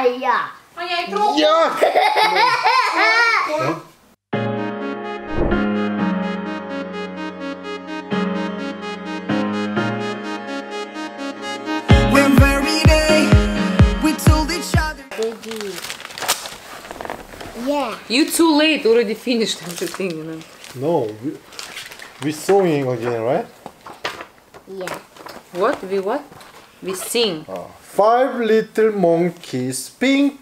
아야. 아니야, 이거. 야. 어? Yeah. You too late. Already finished everything, you know. No, we sewing again, right? Yeah. What? We what? We sing. Five little monkeys, pink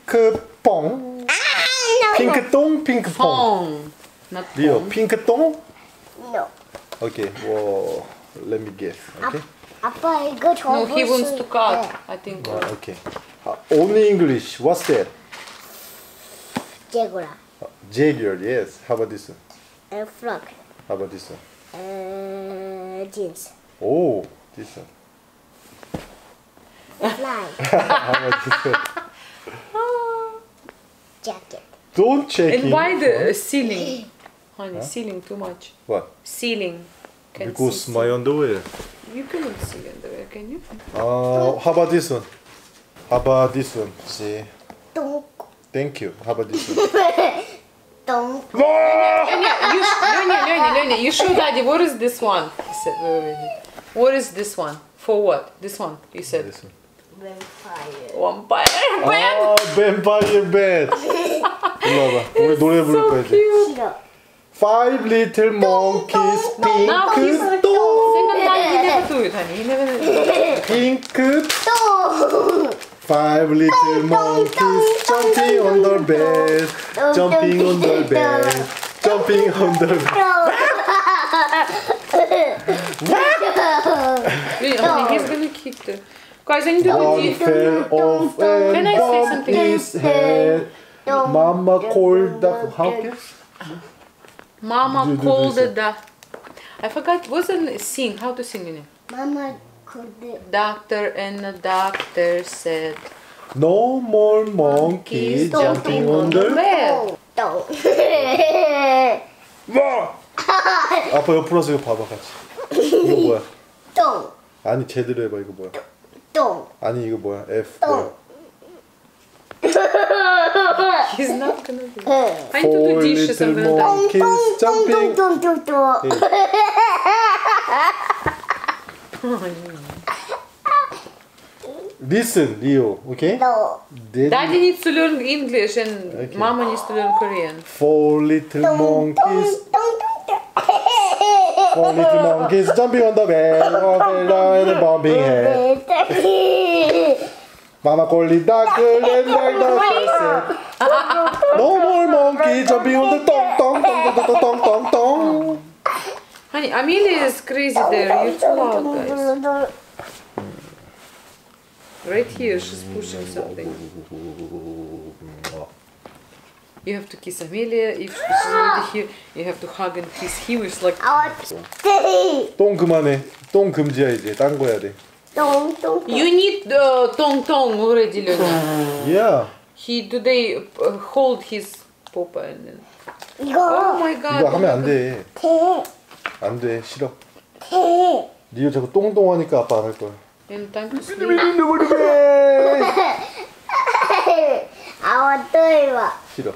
pong. Ah, no. Pink tong, pink pong. Not pong. Leo, pink tong? No. Okay. Well, let me guess. Okay. No, he wants to cut. Yeah. I think. Ah, okay. Only English. What's that? Jaguar. Jaguar, yes. How about this one? Frog. How about this one? Jeans. Oh, this one. Fly. How about this one? Jacket. Don't check it. And why the ceiling? Honey, huh? Ceiling too much. What? Ceiling. Can because see my underwear. You cannot see underwear, can you? How about this one? How about this one? See. Thank you. How about this one? Don't. Lenny, you show Daddy. What is this one? He said, what is this one? For what? This one, you said. This one. Vampire. Bed. Oh, vampire bed. It's so cute. Five little monkeys, pink dog. Pink dog. Five little monkeys jumping on the bed, jumping on the bed, jumping on the bed. He's gonna kick the. Guys, I need to go deep. Can I say something? His head. Mama called the. How? Mama called the. I forgot. Wasn't sing? How to sing in it? Mama. Doctor and the doctor said, no more monkeys jumping on the bed. 아빠 옆 풀어서 이거 봐봐 같이. 이거 뭐야? 똥. 아니 제대로 해봐. 이거 뭐야? 똥. 아니 이거 뭐야? F. 똥. He's not gonna do it. I need to do dishes. I'm gonna die. Monkeys jumping. Listen, Leo, okay? No. Daddy needs to learn English and okay. Mama needs to learn Korean. Four little monkeys. Four little monkeys jumping on the bed, on the bobbing head. Mama called the doctor and the doctor said, no more monkeys jumping on the tong tong tong tong tong tong. Honey, Amelia is crazy there. You're too loud, guys. Right here, she's pushing something. You have to kiss Amelia. If she's already here, you have to hug and kiss him. It's like. 똥 그만해. 똥 금지야 이제. 딴 거야 돼. You need the tong tong already, Lenny. Yeah. He today hold his papa and then. Oh my God. 이거 하면 안 돼. 안 돼, 싫어. 니가 자꾸 똥똥 하니까 아빠 안 할 거야. 아와 또이와. 싫어.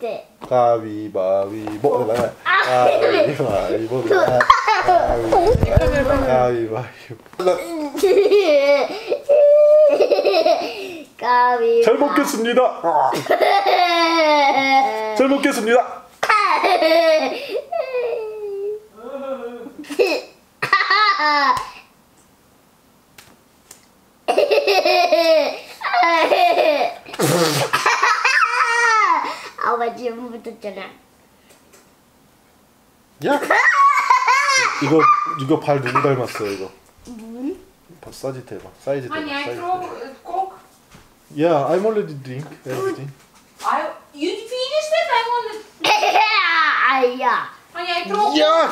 네. 가위바위보. 가위바위보. 가위바위보. 잘 먹겠습니다. 잘 먹겠습니다. 아빠 지금 붙었잖아. 야. 이거 발 누구 닮았어 이거? 눈? 사이즈 대박. 사이즈 대박. 아니, I throw coke. Yeah, I'm already drink everything. I you finished it? I'm on the. 아야. 아니, I throw. Yeah.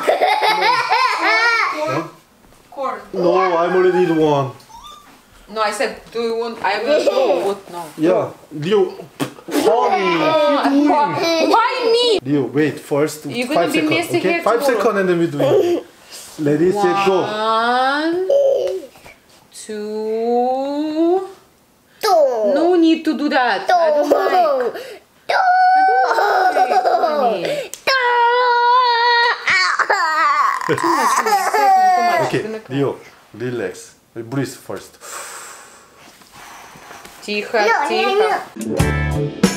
Corn. No, I'm already the one. No, I said, do you want? I will throw. What? No. Yeah, Leo. Why me? Leo, wait. First, you're 5 seconds. Okay, 5 seconds, and then we do it. Ready, set, go. 1, 2. No need. need to do that. No. I don't like. No. I don't like. Okay, Dio, relax. Breathe first. Тихо, тихо.